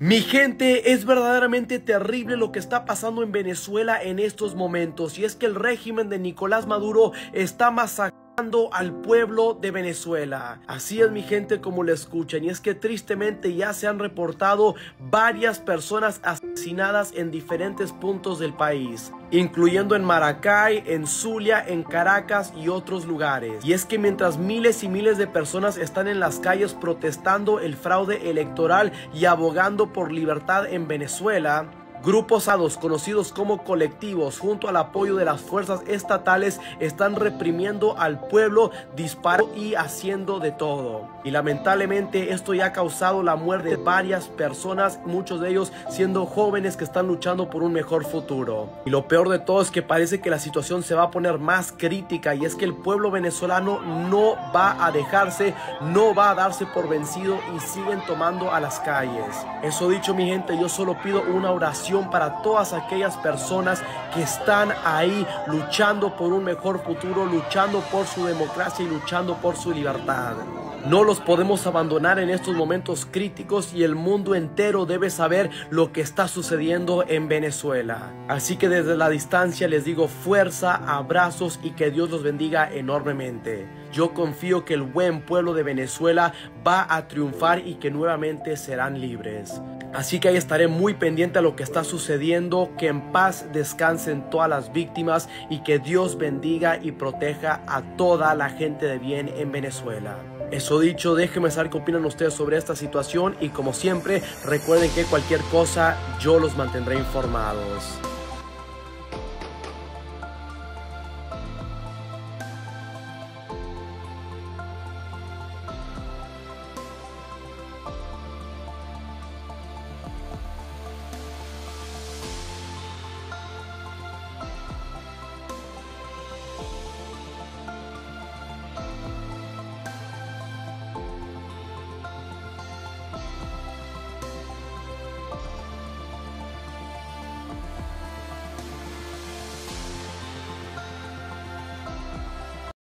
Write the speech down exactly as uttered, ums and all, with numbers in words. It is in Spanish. Mi gente, es verdaderamente terrible lo que está pasando en Venezuela en estos momentos, y es que el régimen de Nicolás Maduro está masacrando al pueblo de Venezuela. Así es, mi gente, como lo escuchan, y es que tristemente ya se han reportado varias personas asesinadas en diferentes puntos del país, incluyendo en Maracay, en Zulia, en Caracas y otros lugares. Y es que mientras miles y miles de personas están en las calles protestando el fraude electoral y abogando por libertad en Venezuela, grupos armados conocidos como colectivos, junto al apoyo de las fuerzas estatales, están reprimiendo al pueblo, disparando y haciendo de todo. Y lamentablemente esto ya ha causado la muerte de varias personas, muchos de ellos siendo jóvenes que están luchando por un mejor futuro. Y lo peor de todo es que parece que la situación se va a poner más crítica, y es que el pueblo venezolano no va a dejarse, no va a darse por vencido y siguen tomando a las calles. Eso dicho, mi gente, yo solo pido una oración para todas aquellas personas que están ahí luchando por un mejor futuro, luchando por su democracia y luchando por su libertad. No los podemos abandonar en estos momentos críticos, y el mundo entero debe saber lo que está sucediendo en Venezuela. Así que desde la distancia les digo fuerza, abrazos y que Dios los bendiga enormemente. Yo confío que el buen pueblo de Venezuela va a triunfar y que nuevamente serán libres. Así que ahí estaré muy pendiente a lo que está sucediendo, que en paz descansen todas las víctimas y que Dios bendiga y proteja a toda la gente de bien en Venezuela. Eso dicho, déjenme saber qué opinan ustedes sobre esta situación, y como siempre, recuerden que cualquier cosa yo los mantendré informados.